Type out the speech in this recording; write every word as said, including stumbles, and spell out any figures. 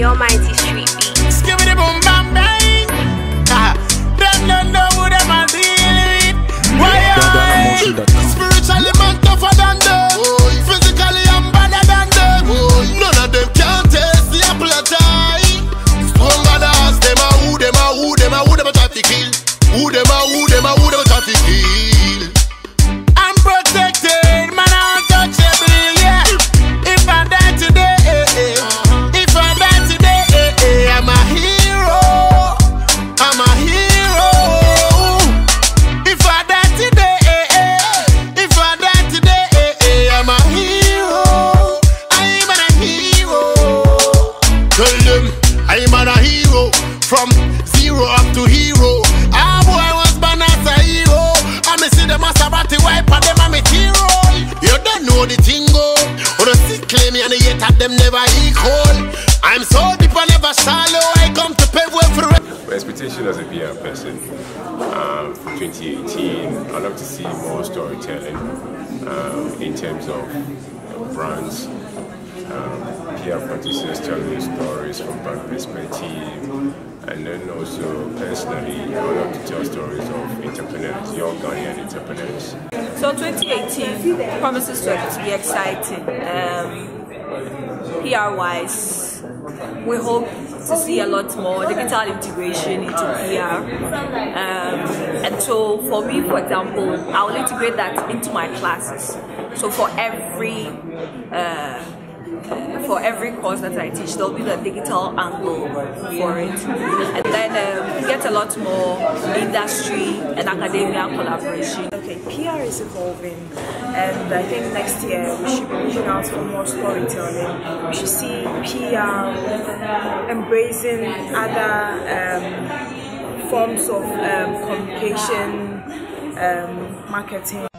the almighty street beats. Give me the boom bam bang. Ah, them don't know who them are dealing with. Why am I spiritually man tougher than them? Physically I'm better than them. None of them can taste the apple of time. Stronger than us, them are who, them are who, them are who, them are trying to kill. Who them are who, them are who, them are trying to kill. Them never equal. I'm so deep and never shallow. I come to pave way for it. My expectation as a P R person um, for twenty eighteen, I'd love to see more storytelling um, in terms of brands, um, P R practices telling stories from brand perspective, and then also personally, I would love to tell stories of entrepreneurs, young Ghanaian entrepreneurs. So twenty eighteen promises to be exciting. Um, P R-wise, we hope to see a lot more digital integration into P R. Um, and so for me, for example, I will integrate that into my classes. So for every uh, for every course that I teach, there will be the digital angle for it. And then um, we get a lot more industry and academia collaboration. Okay, P R is evolving, and I think next year we should be reaching out for more storytelling. We should see P R embracing other um, forms of um, communication, um, marketing.